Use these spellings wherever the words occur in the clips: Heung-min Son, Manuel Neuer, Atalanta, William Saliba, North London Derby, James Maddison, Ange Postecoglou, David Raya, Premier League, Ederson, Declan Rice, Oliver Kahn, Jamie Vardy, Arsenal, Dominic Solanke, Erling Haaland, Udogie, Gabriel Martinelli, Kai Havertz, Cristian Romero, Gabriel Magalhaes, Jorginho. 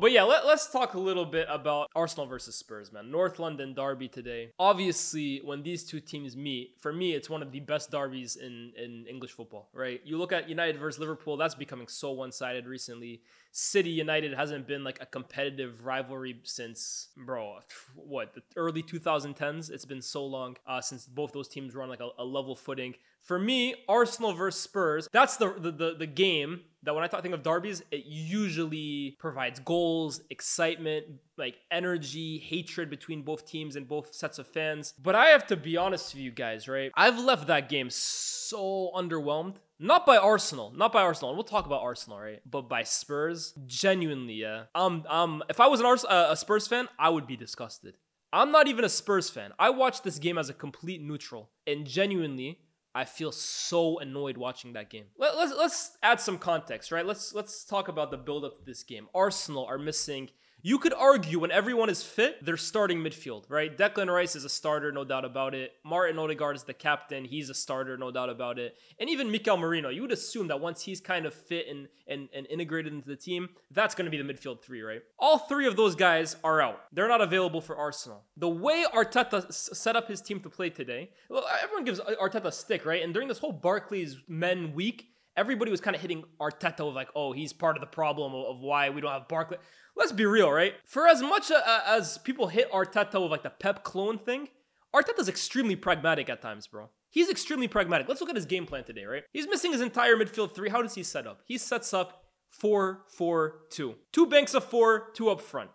But yeah, let's talk a little bit about Arsenal versus Spurs, man. North London derby today. Obviously, when these two teams meet, for me, it's one of the best derbies in English football, right? You look at United versus Liverpool, that's becoming so one-sided recently. City United hasn't been like a competitive rivalry since, bro, what, the early 2010s? It's been so long since both those teams were on like a level footing. For me, Arsenal versus Spurs, that's the game that when I think of derbies, it usually provides goals, excitement, like energy, hatred between both teams and both sets of fans. But I have to be honest with you guys, right? I've left that game so underwhelmed. Not by Arsenal. We'll talk about Arsenal, right? But by Spurs, genuinely, yeah. If I was a Spurs fan, I would be disgusted. I'm not even a Spurs fan. I watched this game as a complete neutral, and genuinely, I feel so annoyed watching that game. Let's add some context, right? Let's talk about the build-up to this game. Arsenal are missing. You could argue when everyone is fit, they're starting midfield, right? Declan Rice is a starter, no doubt about it. Martin Odegaard is the captain. He's a starter, no doubt about it. And even Mikel Merino, you would assume that once he's kind of fit and integrated into the team, that's going to be the midfield three, right? All three of those guys are out. They're not available for Arsenal. The way Arteta set up his team to play today, well, everyone gives Arteta a stick, right? And during this whole Barclays men week, everybody was kind of hitting Arteta with like, oh, he's part of the problem of why we don't have Barclay. Let's be real, right? For as much as people hit Arteta with like the Pep clone thing, Arteta's extremely pragmatic at times, bro. He's extremely pragmatic. Let's look at his game plan today, right? He's missing his entire midfield three. How does he set up? He sets up 4-4-2. Two banks of four, two up front.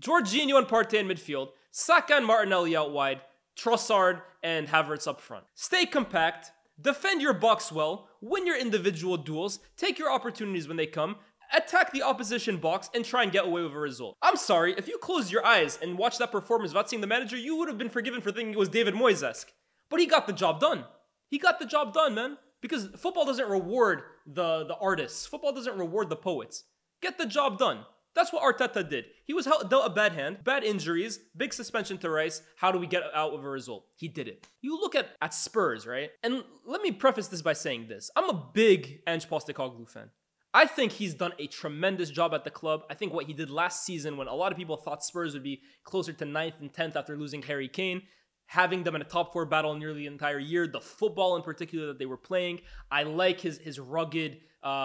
Jorginho and Partey in midfield. Saka and Martinelli out wide. Trossard and Havertz up front. Stay compact. Defend your box well, win your individual duels, take your opportunities when they come, attack the opposition box, and try and get away with a result. I'm sorry, if you closed your eyes and watched that performance without seeing the manager, you would have been forgiven for thinking it was David Moyes-esque. But he got the job done. He got the job done, man. Because football doesn't reward the artists. Football doesn't reward the poets. Get the job done. That's what Arteta did. He was dealt a bad hand, bad injuries, big suspension to Rice. How do we get out of a result? He did it. You look at Spurs, right? And let me preface this by saying this. I'm a big Ange Postecoglou fan. I think he's done a tremendous job at the club. I think what he did last season when a lot of people thought Spurs would be closer to 9th and 10th after losing Harry Kane, having them in a top four battle nearly the entire year, the football in particular that they were playing. I like his rugged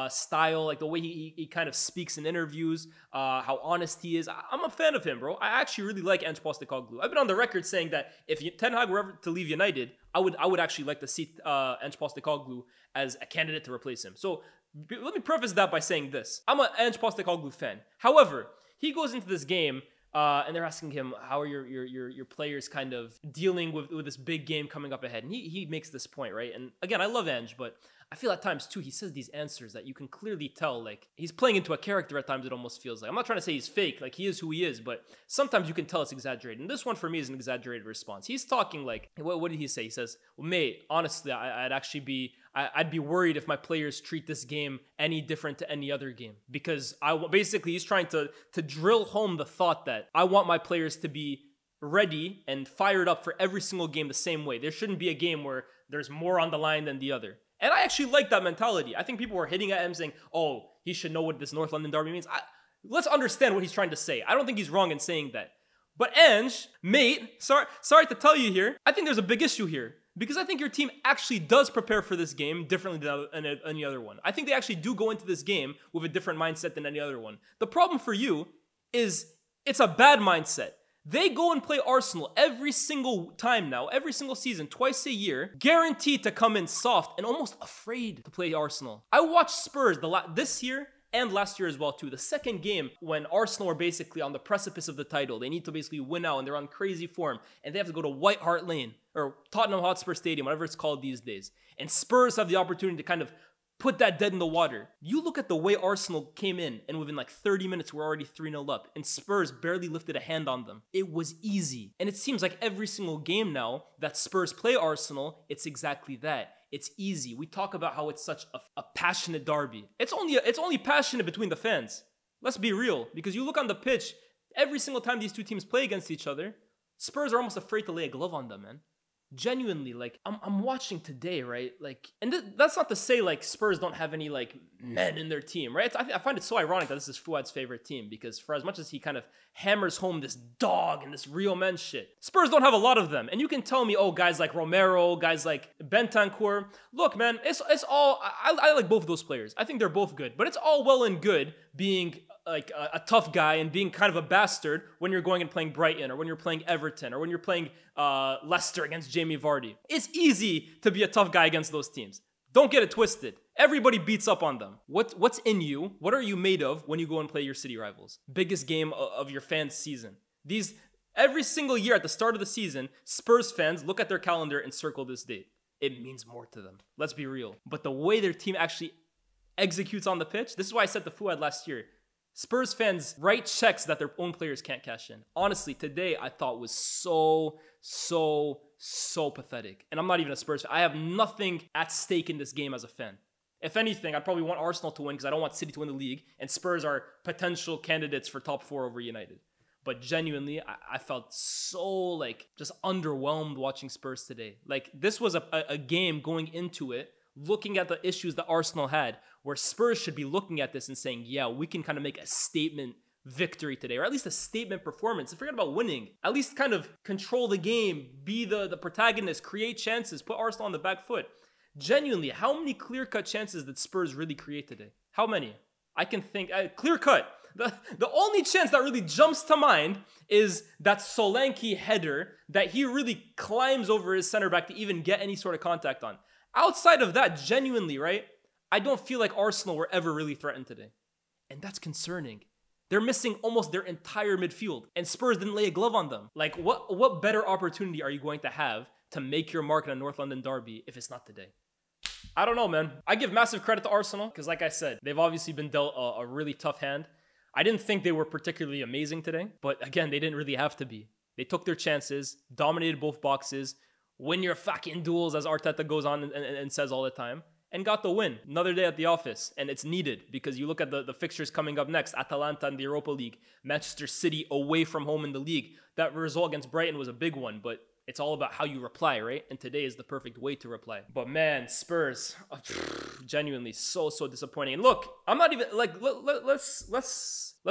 style, like the way he kind of speaks in interviews, how honest he is. I'm a fan of him, bro. I actually really like Ange Postecoglou. I've been on the record saying that if Ten Hag were ever to leave United, I would actually like to see Ange Postecoglou as a candidate to replace him. So let me preface that by saying this. I'm an Ange Postecoglou fan. However, he goes into this game and they're asking him, how are your players kind of dealing with this big game coming up ahead? And he makes this point, right? And again, I love Ange, but I feel at times, too, he says these answers that you can clearly tell, like, he's playing into a character at times, it almost feels like. I'm not trying to say he's fake, like, he is who he is, but sometimes you can tell it's exaggerated. And this one, for me, is an exaggerated response. He's talking like, what did he say? He says, well, mate, honestly, I'd be worried if my players treat this game any different to any other game. Because basically, he's trying to drill home the thought that I want my players to be ready and fired up for every single game the same way. There shouldn't be a game where there's more on the line than the other. And I actually like that mentality. I think people were hitting at him saying, oh, he should know what this North London derby means. Let's understand what he's trying to say. I don't think he's wrong in saying that. But Ange, mate, sorry to tell you here, I think there's a big issue here. Because I think your team actually does prepare for this game differently than any other one. I think they actually do go into this game with a different mindset than any other one. The problem for you is it's a bad mindset. They go and play Arsenal every single time now, every single season, twice a year, guaranteed to come in soft and almost afraid to play Arsenal. I watched Spurs this year and last year as well too. The second game when Arsenal are basically on the precipice of the title, they need to basically win out and they're on crazy form and they have to go to White Hart Lane or Tottenham Hotspur Stadium, whatever it's called these days. And Spurs have the opportunity to kind of put that dead in the water. You look at the way Arsenal came in, and within like 30 minutes, we're already 3-0 up, and Spurs barely lifted a hand on them. It was easy. And it seems like every single game now that Spurs play Arsenal, it's exactly that. It's easy. We talk about how it's such a passionate derby. It's only passionate between the fans. Let's be real, because you look on the pitch, every single time these two teams play against each other, Spurs are almost afraid to lay a glove on them, man. genuinely, like, I'm watching today, right? Like, and that's not to say, like, Spurs don't have any, like, men in their team, right? I find it so ironic that this is Fuad's favorite team, because for as much as he kind of hammers home this dog and this real men shit, Spurs don't have a lot of them. And you can tell me, oh, guys like Romero, guys like Bentancur. Look, man, it's all, I like both of those players. I think they're both good, but it's all well and good being like a tough guy and being kind of a bastard when you're going and playing Brighton, or when you're playing Everton, or when you're playing Leicester against Jamie Vardy. It's easy to be a tough guy against those teams. Don't get it twisted. Everybody beats up on them. What's in you? What are you made of when you go and play your city rivals? Biggest game of your fans' season. These, every single year at the start of the season, Spurs fans look at their calendar and circle this date. It means more to them. Let's be real. But the way their team actually executes on the pitch, this is why I said to Fuad last year, Spurs fans write checks that their own players can't cash in. Honestly, today I thought was so pathetic. And I'm not even a Spurs fan. I have nothing at stake in this game as a fan. If anything, I probably want Arsenal to win because I don't want City to win the league. And Spurs are potential candidates for top four over United. But genuinely, I felt so, like, just underwhelmed watching Spurs today. Like, this was a game going into it, looking at the issues that Arsenal had, where Spurs should be looking at this and saying, yeah, we can kind of make a statement victory today, or at least a statement performance. And forget about winning. At least kind of control the game, be the protagonist, create chances, put Arsenal on the back foot. Genuinely, how many clear-cut chances did Spurs really create today? How many? I can think, clear-cut. The only chance that really jumps to mind is that Solanke header that he really climbs over his center back to even get any sort of contact on. Outside of that, genuinely, right? I don't feel like Arsenal were ever really threatened today. And that's concerning. They're missing almost their entire midfield, and Spurs didn't lay a glove on them. Like, what better opportunity are you going to have to make your mark in a North London derby if it's not today? I don't know, man. I give massive credit to Arsenal because, like I said, they've obviously been dealt a really tough hand. I didn't think they were particularly amazing today, but again, they didn't really have to be. They took their chances, dominated both boxes, win your fucking duels, as Arteta goes on and says all the time, and got the win. Another day at the office, and it's needed because you look at the fixtures coming up next, Atalanta in the Europa League, Manchester City away from home in the league. That result against Brighton was a big one, but it's all about how you reply, right? And today is the perfect way to reply. But man, Spurs, genuinely so disappointing. And look, I'm not even, like, let's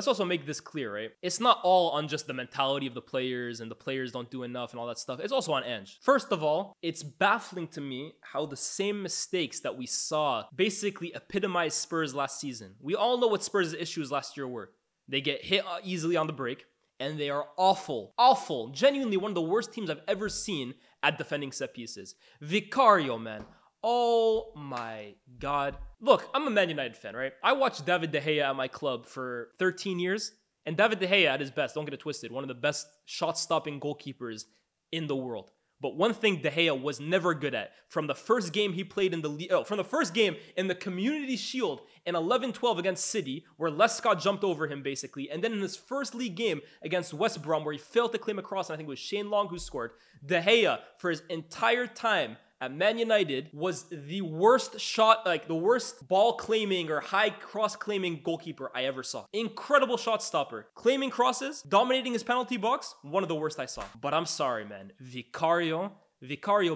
also make this clear, right? It's not all on just the mentality of the players and the players don't do enough and all that stuff. It's also on Ange. First of all, it's baffling to me how the same mistakes that we saw basically epitomized Spurs last season. We all know what Spurs' issues last year were. They get hit easily on the break, and they are awful, genuinely one of the worst teams I've ever seen at defending set pieces. Vicario, man. Oh my God. Look, I'm a Man United fan, right? I watched David De Gea at my club for 13 years, and David De Gea at his best, don't get it twisted, one of the best shot-stopping goalkeepers in the world. But one thing De Gea was never good at, from the first game he played in the Community Shield in 11-12 against City, where Lescott jumped over him basically, and then in his first league game against West Brom, where he failed to claim a cross, and I think it was Shane Long who scored. De Gea, for his entire time at Man United, was the worst shot, like the worst ball claiming or high cross claiming goalkeeper I ever saw. Incredible shot stopper, claiming crosses, dominating his penalty box, one of the worst I saw. But I'm sorry, man, Vicario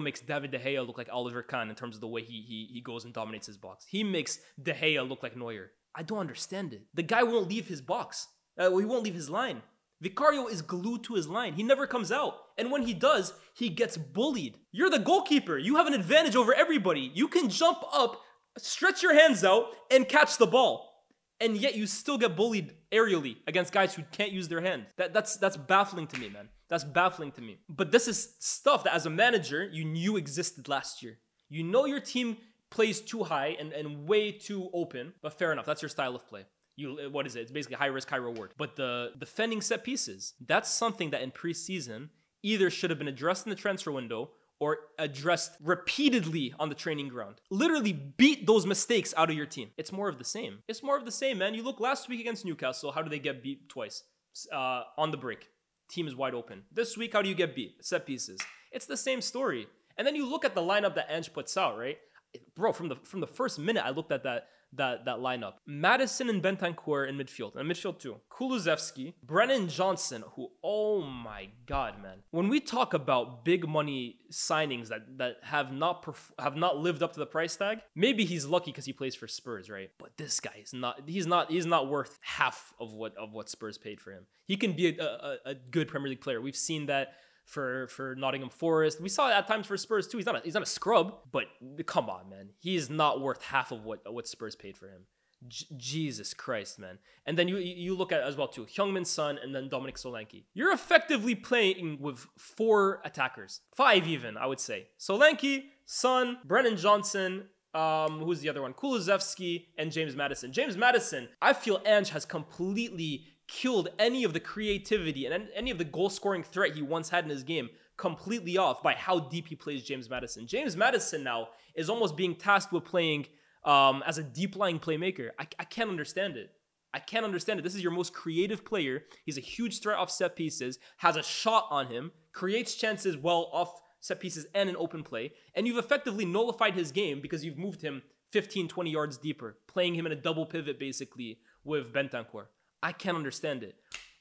makes David De Gea look like Oliver Kahn in terms of the way he goes and dominates his box. He makes De Gea look like Neuer. I don't understand it. The guy won't leave his box. He won't leave his line. Vicario is glued to his line. He never comes out. And when he does, he gets bullied. You're the goalkeeper. You have an advantage over everybody. You can jump up, stretch your hands out, and catch the ball. And yet you still get bullied aerially against guys who can't use their hand. That's baffling to me, man. That's baffling to me. But this is stuff that as a manager, you knew existed last year. You know your team plays too high and way too open. But fair enough. That's your style of play. What is it? It's basically high risk, high reward. But the defending set pieces, that's something that in preseason either should have been addressed in the transfer window or addressed repeatedly on the training ground. Literally beat those mistakes out of your team. It's more of the same. It's more of the same, man. You look last week against Newcastle, how do they get beat twice? On the break. Team is wide open. This week, how do you get beat? Set pieces. It's the same story. And then you look at the lineup that Ange puts out, right? Bro, from the first minute I looked at that that lineup. Maddison and Bentancur in midfield. And midfield too. Kulusevski, Brennan Johnson, who, oh my god, man. When we talk about big money signings that have not lived up to the price tag, maybe he's lucky because he plays for Spurs, right? But this guy is not. He's not worth half of what Spurs paid for him. He can be a good Premier League player. We've seen that for Nottingham Forest. We saw it at times for Spurs too. He's not a scrub, but come on, man. He is not worth half of what Spurs paid for him. Jesus Christ, man. And then you look at it as well too, Heung-min Son and then Dominic Solanke. You're effectively playing with four attackers. Five even, I would say. Solanke, Son, Brennan Johnson, who's the other one? Kulusevski and James Maddison. James Maddison, I feel Ange has completely killed any of the creativity and any of the goal-scoring threat he once had in his game completely off by how deep he plays James Maddison. James Maddison now is almost being tasked with playing as a deep-lying playmaker. I can't understand it. I can't understand it. This is your most creative player. He's a huge threat off set pieces, has a shot on him, creates chances well off set pieces and an open play, and you've effectively nullified his game because you've moved him 15, 20 yards deeper, playing him in a double pivot basically with Bentancur. I can't understand it.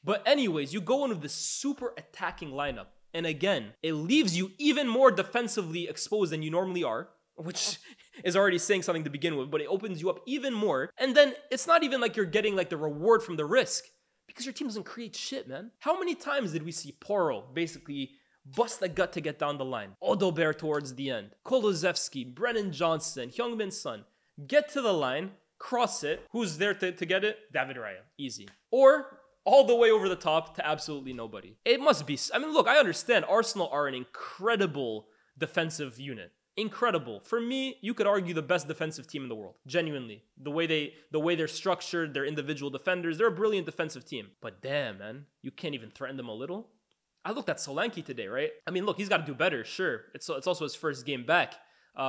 But anyways, you go into this super attacking lineup, and again, it leaves you even more defensively exposed than you normally are, which is already saying something to begin with, but it opens you up even more. And then it's not even like you're getting like the reward from the risk, because your team doesn't create shit, man. How many times did we see Porro basically bust the gut to get down the line? Odobert towards the end. Kulusevski, Brennan Johnson, Heung-min Son. Get to the line, cross it. Who's there to get it? David Raya. Easy. Or all the way over the top to absolutely nobody. It must be... I mean, look, I understand Arsenal are an incredible defensive unit. Incredible. For me, you could argue the best defensive team in the world. Genuinely. The way they're structured, their individual defenders, they're a brilliant defensive team. But damn, man, you can't even threaten them a little? I looked at Solanke today, right? I mean, look, he's got to do better, sure. It's also his first game back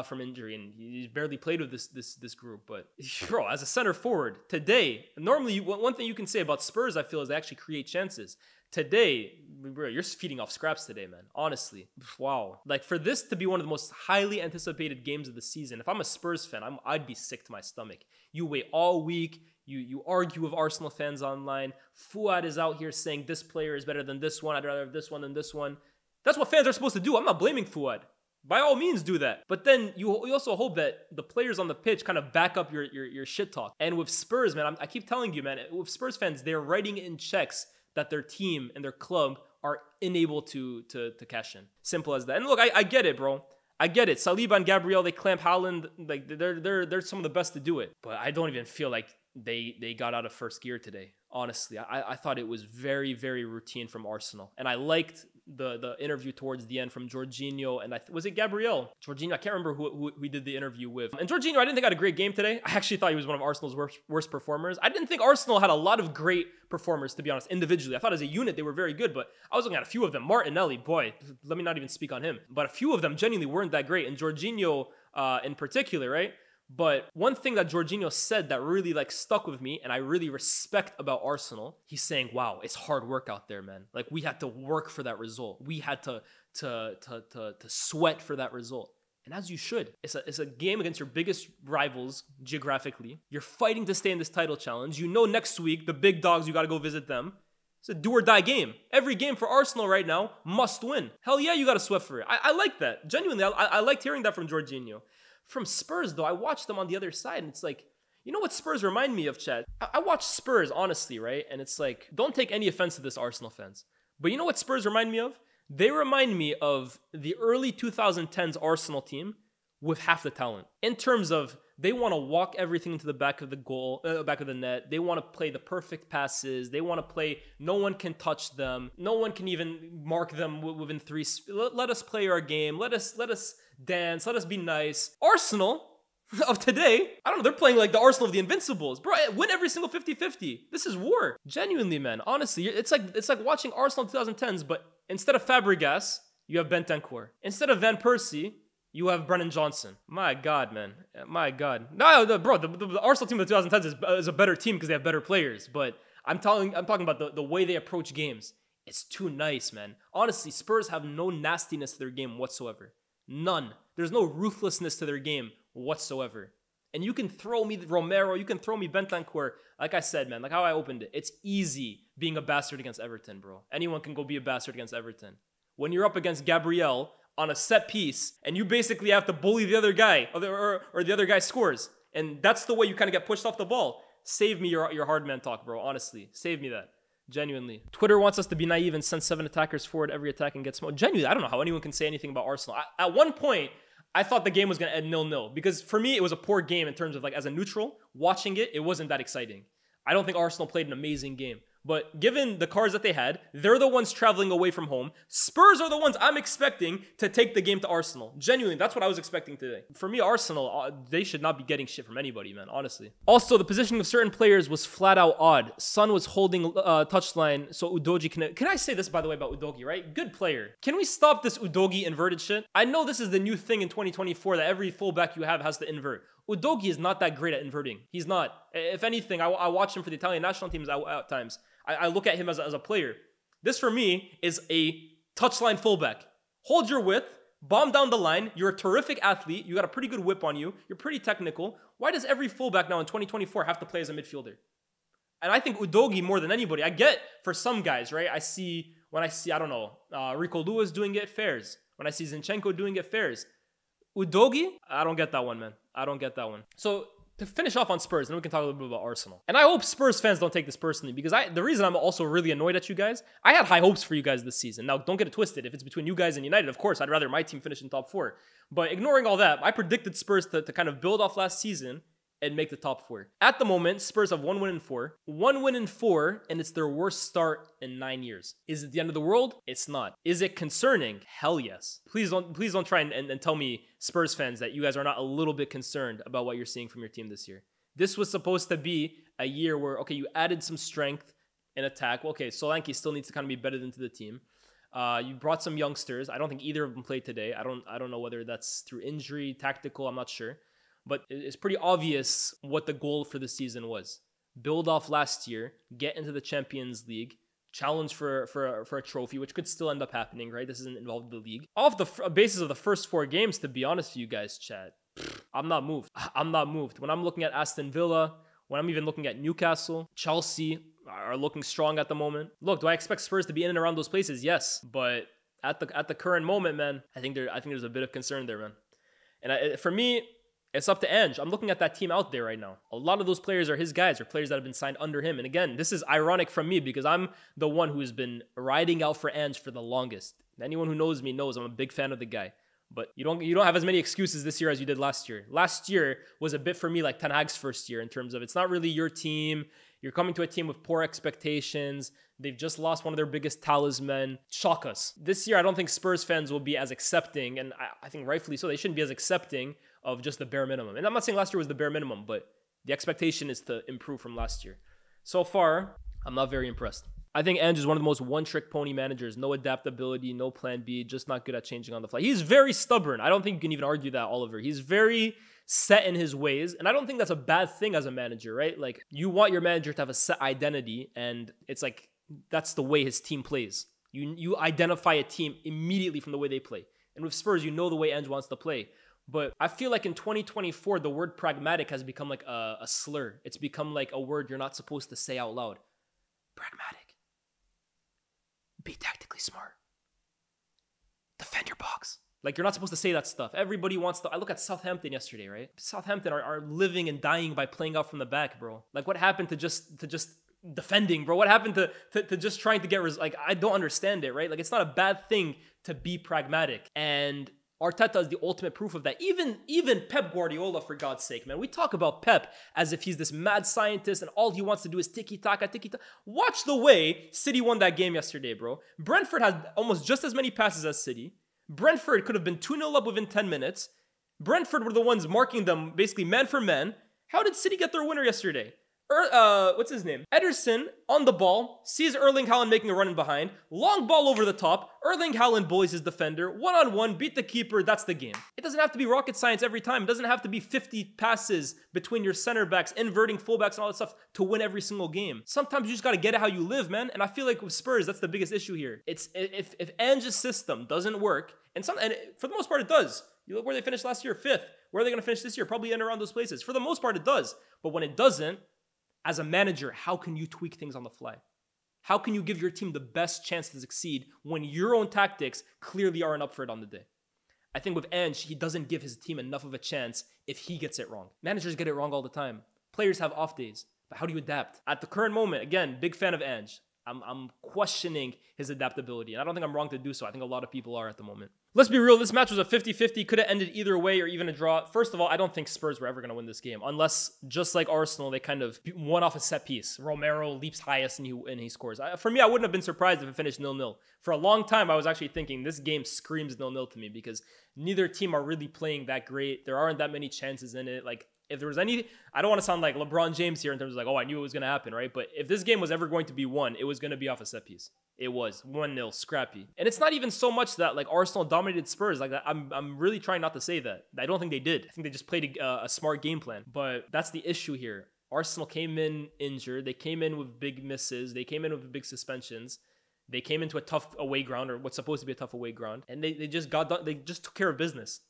from injury, and he's barely played with this group. But, bro, as a center forward, today, normally, one thing you can say about Spurs, I feel, is they actually create chances. Today, bro, you're feeding off scraps today, man. Honestly. Wow. Like, for this to be one of the most highly anticipated games of the season, if I'm a Spurs fan, I'd be sick to my stomach. You wait all week. You argue with Arsenal fans online. Fuad is out here saying this player is better than this one. I'd rather have this one than this one. That's what fans are supposed to do. I'm not blaming Fuad. By all means, do that. But then you also hope that the players on the pitch kind of back up your shit talk. And with Spurs, man, I keep telling you, man, with Spurs fans, they're writing in checks that their team and their club are unable to cash in. Simple as that. And look, I get it, bro. I get it. Saliba and Gabriel, they clamp Haaland. Like, they're some of the best to do it. But I don't even feel like they got out of first gear today. Honestly, I thought it was very, very routine from Arsenal. And I liked the interview towards the end from Jorginho. And was it Gabriel? Jorginho, I can't remember who did the interview with. And Jorginho, I didn't think had a great game today. I actually thought he was one of Arsenal's worst performers. I didn't think Arsenal had a lot of great performers, to be honest, individually. I thought as a unit, they were very good. But I was looking at a few of them. Martinelli, boy, let me not even speak on him. But a few of them genuinely weren't that great. And Jorginho in particular, right? But one thing that Jorginho said that really like stuck with me and I really respect about Arsenal, he's saying, wow, it's hard work out there, man. Like, we had to work for that result. We had to sweat for that result. And as you should. It's a game against your biggest rivals geographically. You're fighting to stay in this title challenge. You know next week, the big dogs, you got to go visit them. It's a do or die game. Every game for Arsenal right now must win. Hell yeah, you got to sweat for it. I like that. Genuinely, I liked hearing that from Jorginho. From Spurs, though, I watched them on the other side, and it's like, you know what Spurs remind me of, Chad? I watch Spurs, honestly, right? And it's like, don't take any offense to this, Arsenal fans. But you know what Spurs remind me of? They remind me of the early 2010s Arsenal team with half the talent. In terms of, they want to walk everything into the back of the goal, back of the net. They want to play the perfect passes. They want to play, no one can touch them. No one can even mark them within three. Let us play our game. Let us dance. Let us be nice. Arsenal of today, I don't know, they're playing like the Arsenal of the Invincibles. Bro, win every single 50-50. This is war. Genuinely, man. Honestly, it's like watching Arsenal 2010s, but instead of Fabregas, you have Bentancur. Instead of Van Persie, you have Brennan Johnson. My God, man. My God. No, bro, the Arsenal team of the 2010s is a better team because they have better players. But I'm talking about the way they approach games. It's too nice, man. Honestly, Spurs have no nastiness to their game whatsoever. None. There's no ruthlessness to their game whatsoever. And you can throw me Romero, you can throw me Bentancur. Like I said, man, like how I opened it. It's easy being a bastard against Everton, bro. Anyone can go be a bastard against Everton. When you're up against Gabriel on a set piece and you basically have to bully the other guy or the other guy scores. And that's the way you kind of get pushed off the ball. Save me your hard man talk, bro. Honestly, save me that. Genuinely. Twitter wants us to be naive and send 7 attackers forward every attack and get smoked. Genuinely, I don't know how anyone can say anything about Arsenal. At one point, I thought the game was going to end 0-0 because for me, it was a poor game in terms of like as a neutral, watching it, it wasn't that exciting. I don't think Arsenal played an amazing game, but given the cards that they had, they're the ones traveling away from home. Spurs are the ones I'm expecting to take the game to Arsenal. Genuinely, that's what I was expecting today. For me, Arsenal, they should not be getting shit from anybody, man, honestly. Also, the positioning of certain players was flat out odd. Son was holding touchline, so Udogie can I say this, by the way, about Udogie, right? Good player. Can we stop this Udogie inverted shit? I know this is the new thing in 2024 that every fullback you have has to invert. Udogie is not that great at inverting. He's not. If anything, I watch him for the Italian national teams at times. I look at him as a player. This, for me, is a touchline fullback. Hold your width, bomb down the line. You're a terrific athlete. You got a pretty good whip on you. You're pretty technical. Why does every fullback now in 2024 have to play as a midfielder? And I think Udogie more than anybody. I get for some guys, right? I see, when I see, I don't know, Rico Lewis doing it, fairs. When I see Zinchenko doing it, fairs. Udogie? I don't get that one, man. I don't get that one. So to finish off on Spurs, then we can talk a little bit about Arsenal. And I hope Spurs fans don't take this personally because the reason I'm also really annoyed at you guys, I had high hopes for you guys this season. Now, don't get it twisted. If it's between you guys and United, of course, I'd rather my team finish in top 4. But ignoring all that, I predicted Spurs to kind of build off last season and make the top 4. At the moment, Spurs have 1 win in 4. 1 win in 4, and it's their worst start in 9 years. Is it the end of the world? It's not. Is it concerning? Hell yes. Please don't try and tell me, Spurs fans, that you guys are not a little bit concerned about what you're seeing from your team this year. This was supposed to be a year where, okay, you added some strength in attack. Well, okay, Solanke still needs to kind of be bedded into the team. You brought some youngsters. I don't think either of them played today. I don't know whether that's through injury, tactical, I'm not sure. But it's pretty obvious what the goal for the season was. Build off last year, get into the Champions League, challenge for a trophy, which could still end up happening, right? This isn't involved in the league. Off the basis of the first 4 games, to be honest with you guys, Chad, I'm not moved. I'm not moved. When I'm looking at Aston Villa, when I'm even looking at Newcastle, Chelsea are looking strong at the moment. Look, do I expect Spurs to be in and around those places? Yes. But at the current moment, man, I think there's a bit of concern there, man. And for me, it's up to Ange. I'm looking at that team out there right now. A lot of those players are his guys or players that have been signed under him. And again, this is ironic from me because I'm the one who's been riding out for Ange for the longest. Anyone who knows me knows I'm a big fan of the guy. But you don't have as many excuses this year as you did last year. Last year was a bit for me like Ten Hag's first year in terms of it's not really your team. You're coming to a team with poor expectations. They've just lost one of their biggest talisman. Shock us. This year, I don't think Spurs fans will be as accepting, and I think rightfully so. They shouldn't be as accepting of just the bare minimum. And I'm not saying last year was the bare minimum, but the expectation is to improve from last year. So far, I'm not very impressed. I think Ange is one of the most one-trick pony managers. No adaptability, no plan B, just not good at changing on the fly. He's very stubborn. I don't think you can even argue that, Oliver. He's very set in his ways. And I don't think that's a bad thing as a manager, right? Like, you want your manager to have a set identity, and it's like, that's the way his team plays. You identify a team immediately from the way they play. And with Spurs, you know the way Ange wants to play. But I feel like in 2024, the word pragmatic has become like a slur. It's become like a word you're not supposed to say out loud. Pragmatic. Be tactically smart. Defend your box. Like, you're not supposed to say that stuff. Everybody wants to... I look at Southampton yesterday, right? Southampton are living and dying by playing out from the back, bro. Like, what happened to just defending, bro? What happened to just trying to get... Like, I don't understand it, right? Like, it's not a bad thing to be pragmatic. And Arteta is the ultimate proof of that. Even Pep Guardiola, for God's sake, man. We talk about Pep as if he's this mad scientist and all he wants to do is tiki-taka, tiki-taka. Watch the way City won that game yesterday, bro. Brentford had almost just as many passes as City. Brentford could have been 2-0 up within 10 minutes. Brentford were the ones marking them basically man for man. How did City get their winner yesterday? What's his name? Ederson on the ball, sees Erling Haaland making a run in behind. Long ball over the top. Erling Haaland bullies his defender. One-on-one, beat the keeper. That's the game. It doesn't have to be rocket science every time. It doesn't have to be 50 passes between your center backs, inverting fullbacks and all that stuff to win every single game. Sometimes you just got to get it how you live, man. And I feel like with Spurs, that's the biggest issue here. It's if Ange's system doesn't work, and for the most part it does. You look where they finished last year, 5th. Where are they going to finish this year? Probably in around those places. For the most part, it does. But when it doesn't, as a manager, how can you tweak things on the fly? How can you give your team the best chance to succeed when your own tactics clearly aren't up for it on the day? I think with Ange, he doesn't give his team enough of a chance if he gets it wrong. Managers get it wrong all the time. Players have off days, but how do you adapt? At the current moment, again, big fan of Ange. I'm questioning his adaptability, and I don't think I'm wrong to do so. I think a lot of people are at the moment. Let's be real, this match was a 50-50, could have ended either way or even a draw. First of all, I don't think Spurs were ever going to win this game, unless, just like Arsenal, they kind of won off a set piece. Romero leaps highest and he scores. For me, I wouldn't have been surprised if it finished 0-0. For a long time, I was actually thinking this game screams 0-0 to me, because neither team are really playing that great. There aren't that many chances in it. Like, if there was any, I don't want to sound like LeBron James here in terms of like, oh, I knew it was going to happen, right? But if this game was ever going to be won, it was going to be off a set piece. It was 1-0, scrappy. And it's not even so much that like Arsenal dominated Spurs. Like I'm really trying not to say that. I don't think they did. I think they just played a smart game plan. But that's the issue here. Arsenal came in injured. They came in with big misses. They came in with big suspensions. They came into a tough away ground, or what's supposed to be a tough away ground, and they just took care of business.